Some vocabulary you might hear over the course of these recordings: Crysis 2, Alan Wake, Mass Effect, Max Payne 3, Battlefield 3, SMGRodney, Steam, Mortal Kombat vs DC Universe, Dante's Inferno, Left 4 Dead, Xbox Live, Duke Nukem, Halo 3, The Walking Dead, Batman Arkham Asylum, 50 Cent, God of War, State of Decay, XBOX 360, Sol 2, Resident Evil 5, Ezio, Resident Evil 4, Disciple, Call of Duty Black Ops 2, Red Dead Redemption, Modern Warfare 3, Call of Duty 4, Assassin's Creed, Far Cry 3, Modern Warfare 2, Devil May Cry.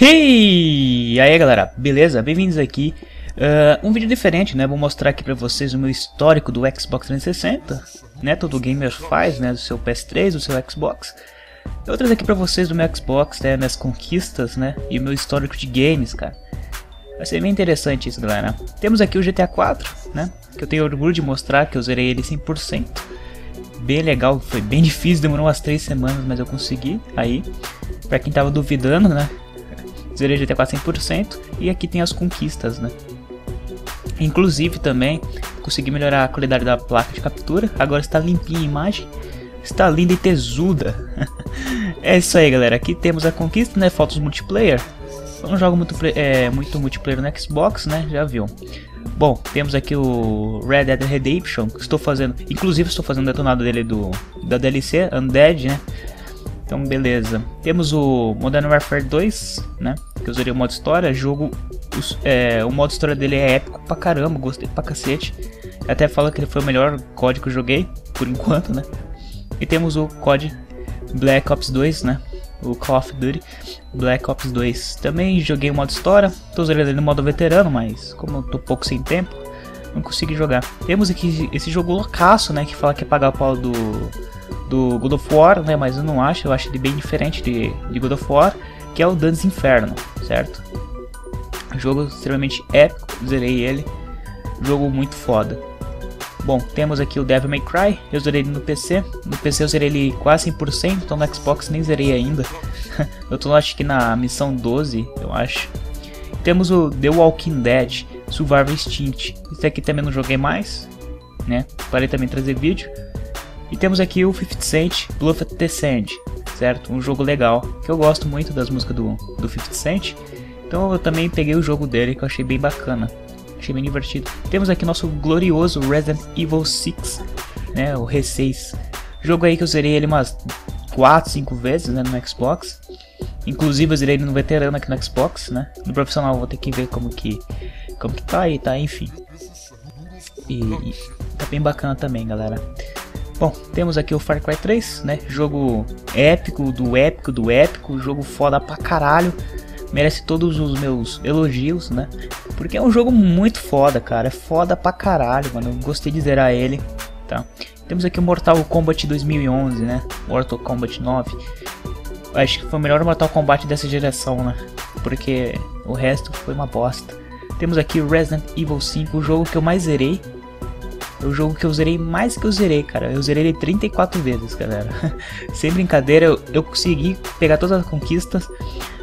Hey! E aí galera, beleza? Bem-vindos aqui. Um vídeo diferente, né? Vou mostrar aqui pra vocês o meu histórico do Xbox 360, né? Todo gamer faz, né? Do seu PS3, do seu Xbox. Eu trago aqui pra vocês do meu Xbox, né? Minhas conquistas, né? E o meu histórico de games, cara. Vai ser bem interessante isso, galera. Temos aqui o GTA 4, né? Que eu tenho orgulho de mostrar que eu zerei ele 100%. Bem legal, foi bem difícil, demorou umas 3 semanas, mas eu consegui. Aí, pra quem tava duvidando, né? Zerei GTA 4 100% e aqui tem as conquistas, né? Inclusive também consegui melhorar a qualidade da placa de captura. Agora está limpinha a imagem, está linda e tesuda. É isso aí, galera. Aqui temos a conquista, né? Fotos multiplayer. Eu não jogo muito multiplayer no Xbox, né? Já viu. Bom, temos aqui o Red Dead Redemption. Estou fazendo, inclusive estou fazendo o detonado dele da DLC Undead, né? Então beleza, temos o Modern Warfare 2, né, que eu usei o modo história, o modo história dele é épico pra caramba, gostei pra cacete, até falo que ele foi o melhor COD que eu joguei, por enquanto, né, e temos o COD Black Ops 2, né, o Call of Duty Black Ops 2, também joguei o modo história, tô usando ele no modo veterano, mas como eu tô pouco sem tempo, não consegui jogar. Temos aqui esse jogo loucaço, né, que fala que é pagar o pau do God of War, né, mas eu não acho, eu acho ele bem diferente de God of War, que é o Dante's Inferno, certo? Jogo extremamente épico, zerei ele, jogo muito foda. Bom, temos aqui o Devil May Cry, eu zerei ele no PC eu zerei ele quase 100%, então no Xbox nem zerei ainda, eu tô acho que na missão 12, eu acho. Temos o The Walking Dead, Survival Instinct, esse aqui também não joguei mais, né, parei também trazer vídeo. E temos aqui o 50 Cent, Bluff at the Sand, certo? Um jogo legal, que eu gosto muito das músicas do 50 Cent. Então eu também peguei o jogo dele, que eu achei bem bacana. Achei bem divertido. Temos aqui nosso glorioso Resident Evil 6, né? O R6. Jogo aí que eu zerei ele umas 4, 5 vezes, né? No Xbox. Inclusive eu zerei ele no veterano aqui no Xbox, né? No profissional eu vou ter que ver como que tá aí, tá? Enfim. E tá bem bacana também, galera. Bom, temos aqui o Far Cry 3, né, jogo épico, do épico, jogo foda pra caralho, merece todos os meus elogios, né, porque é um jogo muito foda, cara, é foda pra caralho, mano, eu gostei de zerar ele, tá. Temos aqui o Mortal Kombat 2011, né, Mortal Kombat 9, acho que foi o melhor Mortal Kombat dessa geração, né, porque o resto foi uma bosta. Temos aqui o Resident Evil 5, o jogo que eu mais zerei. É o jogo que eu zerei mais que eu zerei, cara. Eu zerei ele 34 vezes, galera. Sem brincadeira, eu consegui pegar todas as conquistas.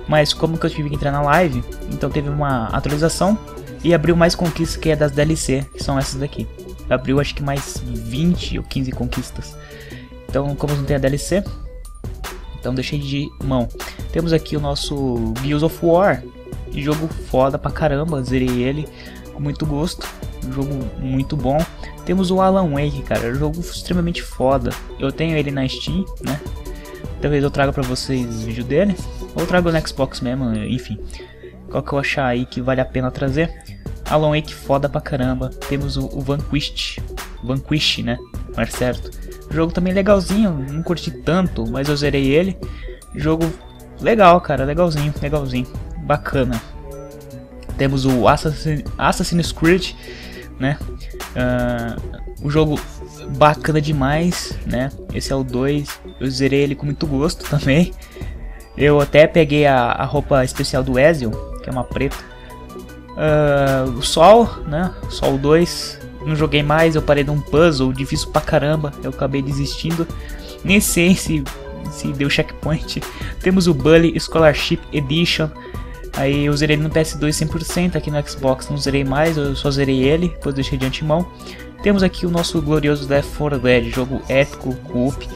Mas como que eu tive que entrar na live, então teve uma atualização. E abriu mais conquistas que é das DLC, que são essas daqui. Abriu acho que mais 20 ou 15 conquistas. Então como não tem a DLC, então deixei de mão. Temos aqui o nosso Gears of War. Jogo foda pra caramba, zerei ele com muito gosto. Jogo muito bom. Temos o Alan Wake, cara, jogo extremamente foda. Eu tenho ele na Steam, né? Talvez eu traga pra vocês o vídeo dele. Ou trago no Xbox mesmo, enfim. Qual que eu achar aí que vale a pena trazer. Alan Wake foda pra caramba. Temos o Vanquish, né? Não é certo. Jogo também legalzinho, não curti tanto, mas eu zerei ele. Jogo legal, cara, legalzinho, bacana. Temos o Assassin's Creed, né? O jogo bacana demais, né? Esse é o 2, eu zerei ele com muito gosto também. Eu até peguei a roupa especial do Ezio, que é uma preta. O Sol, né? Sol 2, não joguei mais, eu parei de um puzzle difícil pra caramba, eu acabei desistindo. Nem sei se deu checkpoint. Temos o Bully Scholarship Edition. Aí eu zerei ele no PS2 100%, aqui no Xbox não zerei mais, eu só zerei ele, depois deixei de antemão. Temos aqui o nosso glorioso Left 4 Dead, jogo épico, co-op.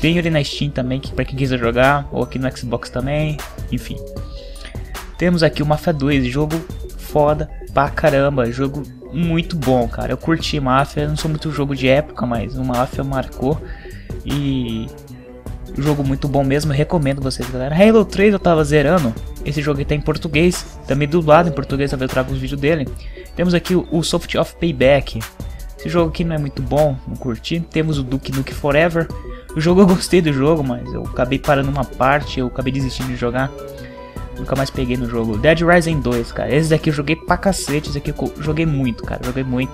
Tenho ele na Steam também, pra quem quiser jogar, ou aqui no Xbox também, enfim. Temos aqui o Mafia 2, jogo foda pra caramba, jogo muito bom, cara. Eu curti Mafia, não sou muito jogo de época, mas o Mafia marcou e... jogo muito bom mesmo, recomendo vocês, galera. Halo 3 eu tava zerando. Esse jogo tá em português, também dublado em português, eu trago os vídeos dele. Temos aqui o Soft of Payback. Esse jogo aqui não é muito bom, não curti. Temos o Duke Nukem Forever. O jogo eu gostei do jogo, mas eu acabei parando uma parte, eu acabei desistindo de jogar. nunca mais peguei no jogo. Dead Rising 2, cara, esse daqui eu joguei pra cacete, esse daqui eu joguei muito, cara, joguei muito.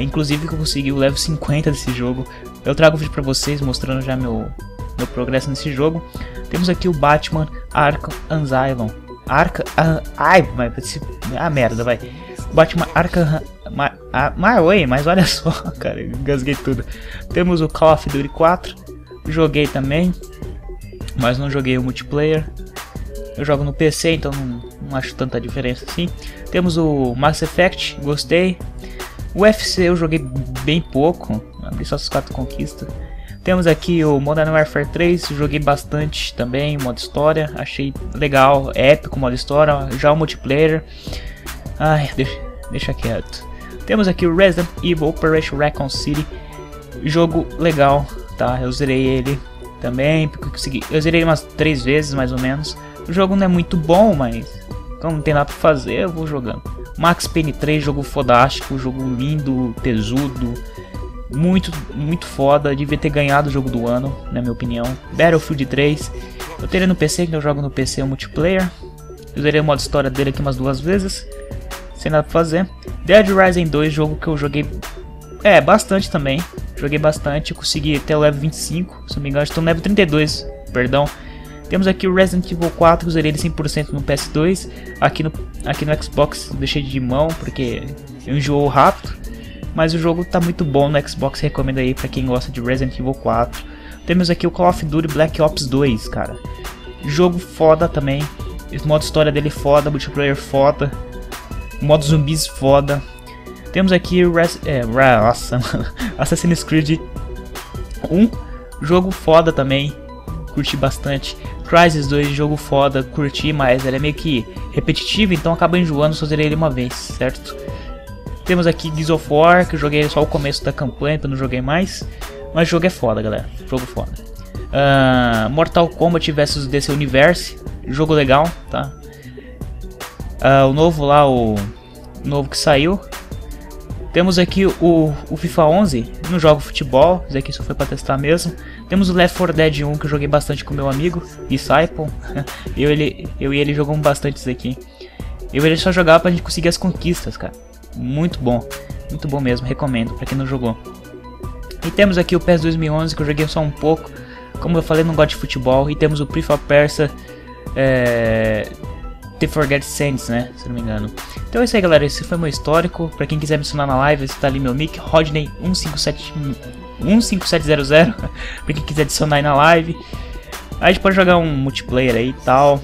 Inclusive que eu consegui o level 50 desse jogo, eu trago o vídeo pra vocês mostrando já meu progresso nesse jogo. Temos aqui o Batman Arkham Asylum. Batman Arkham... mas olha só, cara, engasguei tudo. Temos o Call of Duty 4, joguei também, mas não joguei o multiplayer. Eu jogo no PC, então não acho tanta diferença assim. Temos o Mass Effect, gostei. O UFC eu joguei bem pouco, abri só as 4 conquistas. Temos aqui o Modern Warfare 3, joguei bastante também, modo história, achei legal, épico modo história, já o multiplayer. Ai, deixa quieto. Temos aqui o Resident Evil Operation Raccoon City, jogo legal, tá? Eu zerei ele também, eu zerei umas 3 vezes mais ou menos. O jogo não é muito bom, mas como não tem nada pra fazer, eu vou jogando. Max Payne 3, jogo fodástico, jogo lindo, tesudo, muito foda, devia ter ganhado o jogo do ano, na minha opinião. Battlefield 3, eu teria no PC, que eu jogo no PC o multiplayer. Eu zerei o modo história dele aqui umas 2 vezes, sem nada pra fazer. Dead Rising 2, jogo que eu joguei bastante também. Joguei bastante, consegui até o level 25, se não me engano, estou no level 32, perdão. Temos aqui o Resident Evil 4, usei ele 100% no PS2. Aqui no Xbox deixei de mão porque eu enjoou rápido. Mas o jogo tá muito bom no Xbox, recomendo aí pra quem gosta de Resident Evil 4. Temos aqui o Call of Duty Black Ops 2, cara. Jogo foda também. O modo história dele foda, multiplayer foda. Modo zumbis foda. Temos aqui o Assassin's Creed 1, jogo foda também, curti bastante. Crysis 2, jogo foda, curti, mas ele é meio que repetitivo, então acaba enjoando, só zerei ele uma vez, certo? Temos aqui Gears of War, que eu joguei só o começo da campanha, então não joguei mais, mas o jogo é foda, galera, jogo foda. Mortal Kombat vs DC Universe, jogo legal, tá? O novo lá, o novo que saiu. Temos aqui o FIFA 11, não jogo futebol, isso aqui só foi pra testar mesmo. Temos o Left 4 Dead 1, que eu joguei bastante com meu amigo, Disciple. eu e ele jogamos bastante isso aqui. Eu e ele só jogava pra gente conseguir as conquistas, cara. Muito bom mesmo, recomendo pra quem não jogou. E temos aqui o PES 2011, que eu joguei só um pouco. Como eu falei, não gosto de futebol. E temos o Prince of Persia... The Forgotten Sands, né? Se não me engano. Então é isso aí, galera. Esse foi meu histórico. Pra quem quiser me assinar na live, está ali meu mic, Rodney 15700. Pra quem quiser adicionar aí na live. Aí a gente pode jogar um multiplayer aí e tal.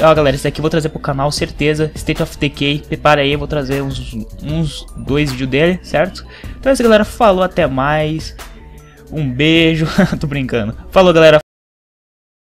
Ó, galera, esse daqui eu vou trazer pro canal, certeza. State of Decay, prepara aí, eu vou trazer uns 2 vídeos dele, certo? Então é isso, galera. Falou, até mais. Um beijo. Tô brincando. Falou, galera.